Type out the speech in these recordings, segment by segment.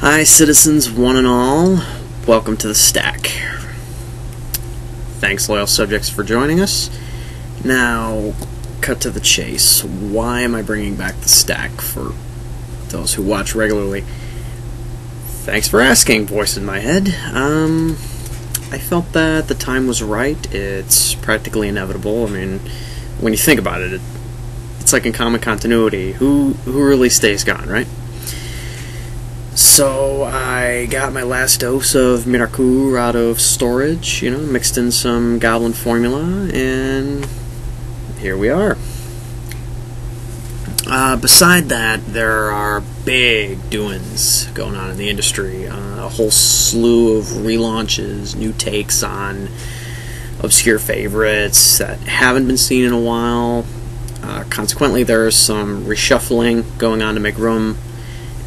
Hi citizens, one and all, welcome to the Stack. Thanks loyal subjects for joining us. Now, cut to the chase, why am I bringing back the Stack for those who watch regularly? Thanks for asking, voice in my head. I felt that the time was right. It's practically inevitable. I mean, when you think about it, it's like in comic continuity, who really stays gone, right? So I got my last dose of Miracur out of storage, you know, mixed in some goblin formula, and here we are. Beside that, there are big doings going on in the industry. A whole slew of relaunches, new takes on obscure favorites that haven't been seen in a while. Consequently, there's some reshuffling going on to make room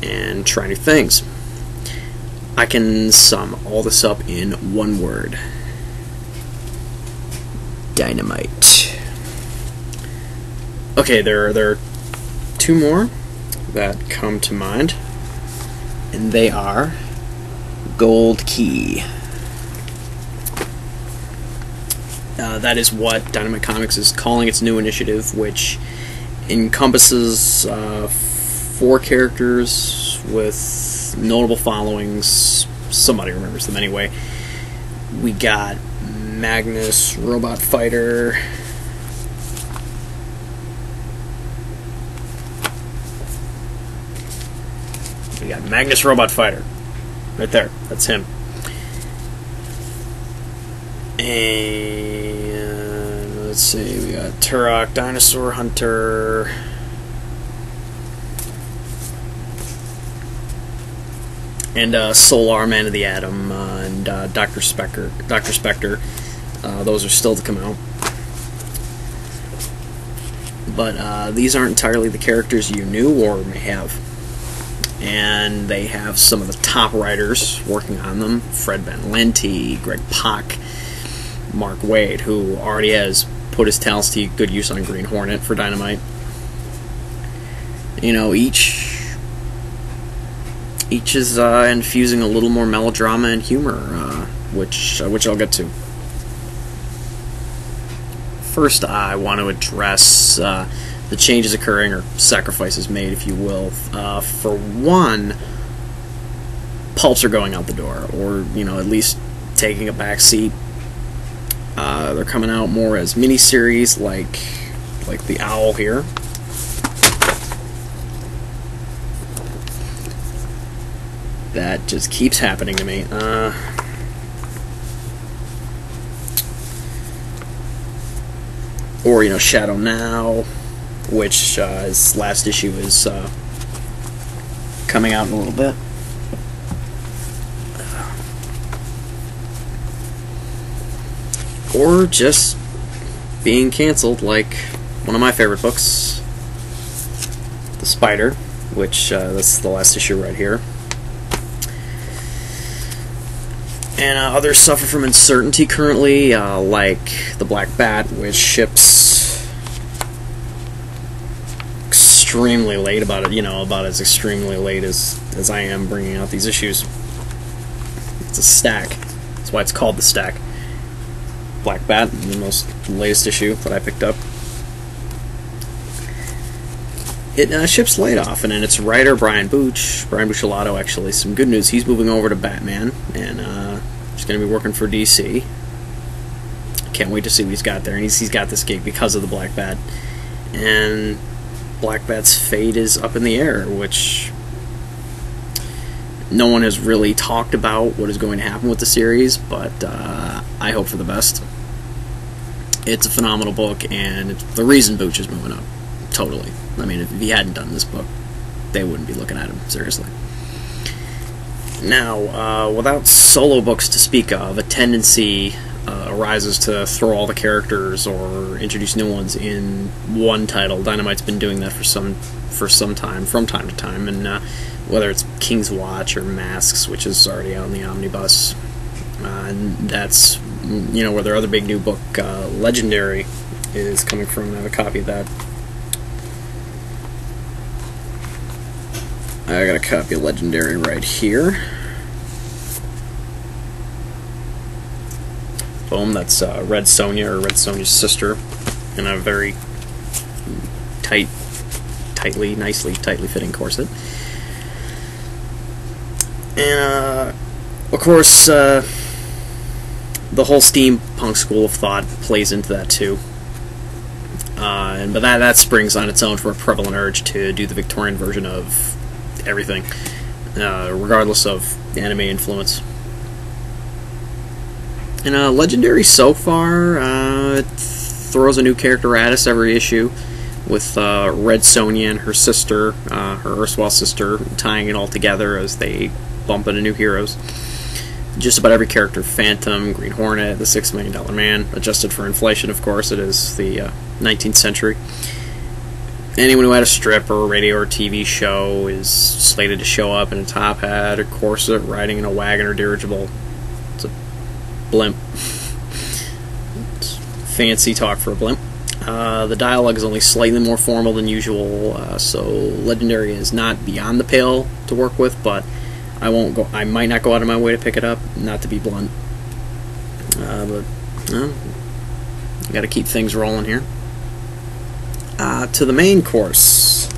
and try new things. I can sum all this up in one word: dynamite. Okay, there are two more that come to mind, and they are Gold Key. That is what Dynamite Comics is calling its new initiative, which encompasses four characters with notable followings. Somebody remembers them anyway. We got Magnus Robot Fighter, right there, that's him, and let's see, we got Turok: Dinosaur Hunter, and Solar Man of the Atom, and Dr. Spectre. Those are still to come out. But these aren't entirely the characters you knew or may have. And they have some of the top writers working on them: Fred Van Lente, Greg Pak, Mark Waid, who already has put his talents to good use on Green Hornet for Dynamite. You know, each is infusing a little more melodrama and humor, which I'll get to. First, I want to address the changes occurring, or sacrifices made, if you will. For one, pulps are going out the door, or, you know, at least taking a back seat. They're coming out more as miniseries, like the Owl here. That just keeps happening to me. Or, you know, Shadow Now, which his last issue is coming out in a little bit. Or just being canceled, like one of my favorite books, The Spider, which that's the last issue right here. And others suffer from uncertainty currently, like the Black Bat, which ships extremely late about it, you know, about as extremely late as I am bringing out these issues. It's a stack. That's why it's called the Stack. Black Bat, the most latest issue that I picked up. It ships late often, and its writer, Brian Buccellato, actually, some good news. He's moving over to Batman, and he's going to be working for DC. Can't wait to see what he's got there, and he's got this gig because of the Black Bat. And Black Bat's fate is up in the air, which no one has really talked about what is going to happen with the series, but I hope for the best. It's a phenomenal book, and it's the reason Bucc is moving up. Totally. I mean, if he hadn't done this book, they wouldn't be looking at him, seriously. Now, without solo books to speak of, a tendency arises to throw all the characters or introduce new ones in one title. Dynamite's been doing that for some time, from time to time, and whether it's King's Watch or Masks, which is already out in the omnibus, and that's, you know, where their other big new book, Legendary, is coming from. I have a copy of that. I I got a copy of Legendary right here. Boom, that's Red Sonja, or Red Sonja's sister, in a very tightly fitting corset. And, of course, the whole steampunk school of thought plays into that, too. But that springs on its own from a prevalent urge to do the Victorian version of everything, regardless of anime influence. And Legendary so far throws a new character at us every issue, with Red Sonja and her sister, her erstwhile sister, tying it all together as they bump into new heroes. Just about every character: Phantom, Green Hornet, The $6 Million Man, adjusted for inflation, of course, it is the 19th century. Anyone who had a strip or a radio or TV show is slated to show up in a top hat or corset, riding in a wagon or dirigible. It's a blimp. It's fancy talk for a blimp. The dialogue is only slightly more formal than usual, so Legendary is not beyond the pale to work with, but I might not go out of my way to pick it up, not to be blunt. Got to keep things rolling here. To the main course.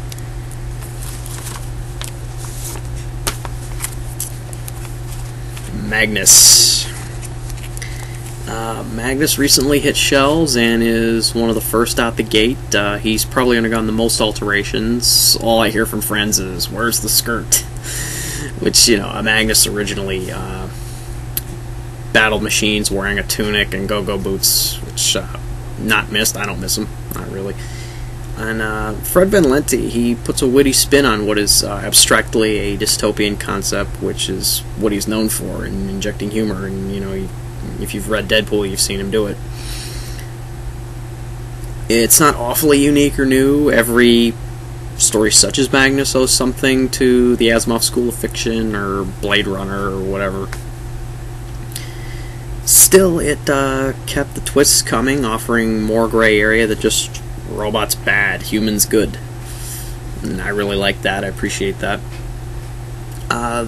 Magnus. Magnus recently hit shelves and is one of the first out the gate. He's probably undergone the most alterations. All I hear from friends is, "Where's the skirt?" Which, you know, Magnus originally battled machines wearing a tunic and go-go boots, which, not missed. I don't miss him. Not really. And Fred Van Lente, he puts a witty spin on what is abstractly a dystopian concept, which is what he's known for, in injecting humor. And, you know, if you've read Deadpool, you've seen him do it. It's not awfully unique or new. Every story such as Magnus owes something to the Asimov School of Fiction or Blade Runner or whatever. Still, it kept the twists coming, offering more gray area that just robots bad, humans good. And I really like that. I appreciate that. The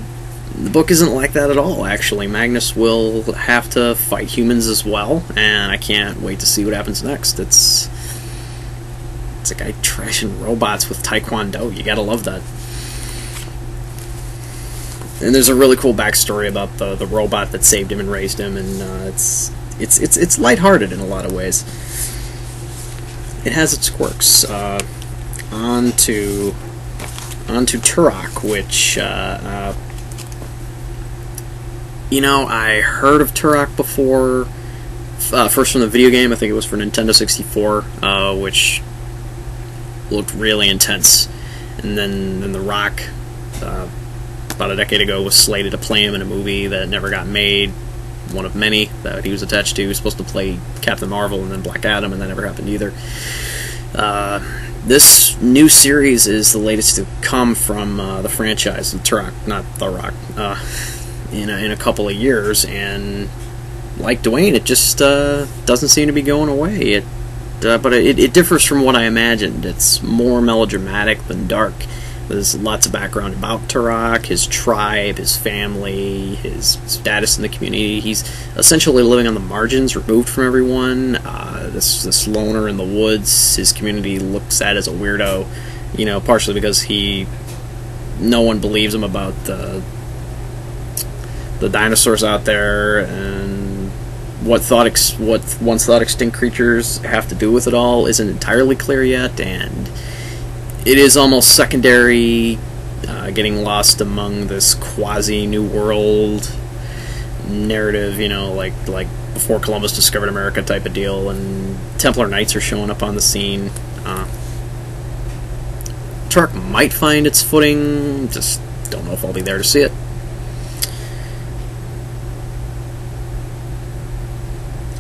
book isn't like that at all, actually. Magnus will have to fight humans as well, and I can't wait to see what happens next. It's a guy trashing robots with Taekwondo. You gotta love that. And there's a really cool backstory about the robot that saved him and raised him, and it's lighthearted in a lot of ways. It has its quirks. On to Turok, which you know, I heard of Turok before. First from the video game, I think it was for Nintendo 64, which looked really intense, and then The Rock, about a decade ago, was slated to play him in a movie that never got made, one of many that he was attached to. He was supposed to play Captain Marvel and then Black Adam, and that never happened either. This new series is the latest to come from the franchise, Turok, not The Rock, in a couple of years, and like Dwayne, it just doesn't seem to be going away. But it differs from what I imagined. It's more melodramatic than dark. There's lots of background about Turok, his tribe, his family, his status in the community. He's essentially living on the margins, removed from everyone. This loner in the woods, his community looks at as a weirdo, you know, partially because no one believes him about the dinosaurs out there, and what once thought extinct creatures have to do with it all isn't entirely clear yet, and it is almost secondary, getting lost among this quasi-New World narrative, you know, like before Columbus discovered America type of deal, and Templar Knights are showing up on the scene. Turok might find its footing, just don't know if I'll be there to see it.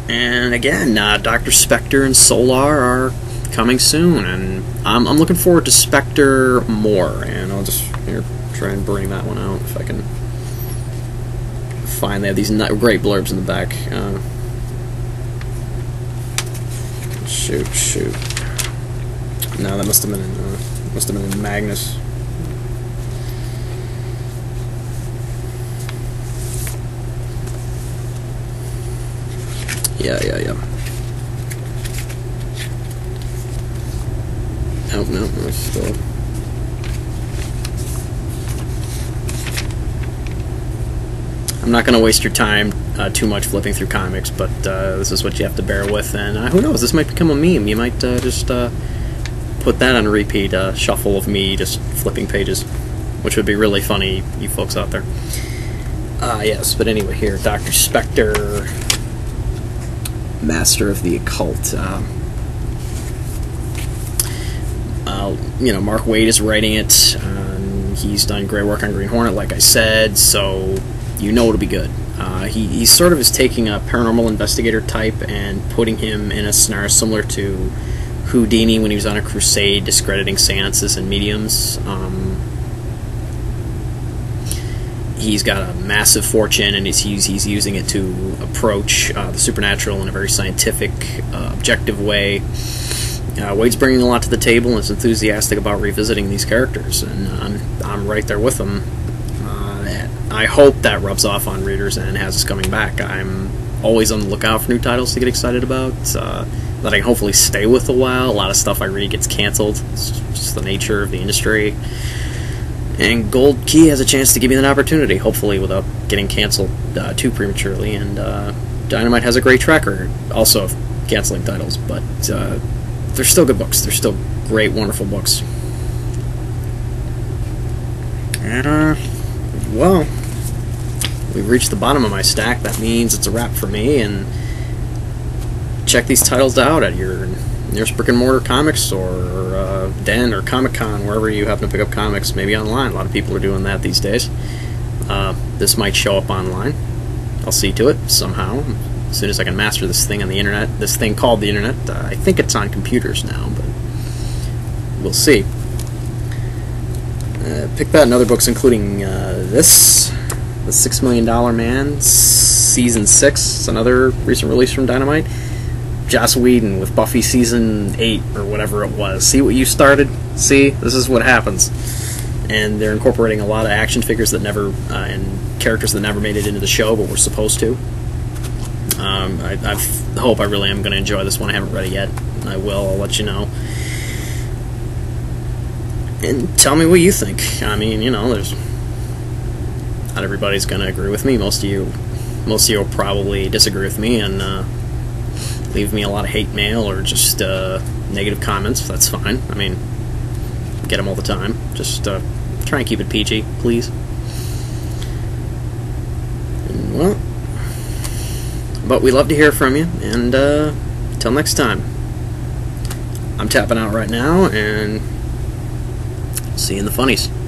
And again, Dr. Spectre and Solar are coming soon, and I'm looking forward to Spectre more, and I'll just try and bring that one out if I can find. They have these great blurbs in the back. Shoot. No, that must have been in Magnus. Yeah. Oh, no, that's still... I'm not going to waste your time too much flipping through comics, but this is what you have to bear with, and who knows, this might become a meme. You might just put that on repeat, a shuffle of me just flipping pages, which would be really funny, you folks out there. Yes, but anyway, here, Dr. Spectre, master of the occult. You know, Mark Waid is writing it. He's done great work on Green Hornet, like I said, so... you know it'll be good. He sort of is taking a paranormal investigator type and putting him in a scenario similar to Houdini when he was on a crusade discrediting seances and mediums. He's got a massive fortune, and he's using it to approach the supernatural in a very scientific, objective way. Wade's bringing a lot to the table and is enthusiastic about revisiting these characters, and I'm right there with him. I hope that rubs off on readers and has us coming back. I'm always on the lookout for new titles to get excited about, that I can hopefully stay with a while. A lot of stuff I read gets canceled. It's just the nature of the industry. And Gold Key has a chance to give me an opportunity, hopefully without getting canceled too prematurely. And Dynamite has a great tracker, also of canceling titles, but they're still good books. They're still great, wonderful books. And, well, we've reached the bottom of my stack. That means it's a wrap for me, and check these titles out at your nearest brick-and-mortar comic store, or Den, or Comic-Con, wherever you happen to pick up comics, maybe online. A lot of people are doing that these days. This might show up online. I'll see to it somehow. As soon as I can master this thing on the internet, this thing called the internet. I think it's on computers now, but we'll see. Pick that and other books, including this, The $6 Million Man, Season 6, it's another recent release from Dynamite. Joss Whedon with Buffy Season 8, or whatever it was. See what you started? See? This is what happens. And they're incorporating a lot of action figures that never, and characters that never made it into the show, but were supposed to. I hope I really am going to enjoy this one. I haven't read it yet. I will. I'll let you know. And tell me what you think. I mean, you know, there's not everybody's going to agree with me. Most of you will probably disagree with me and leave me a lot of hate mail or just negative comments. That's fine. I mean, I get them all the time. Just try and keep it PG, please. And, well, but we love to hear from you. And until next time, I'm tapping out right now, and see you in the funnies.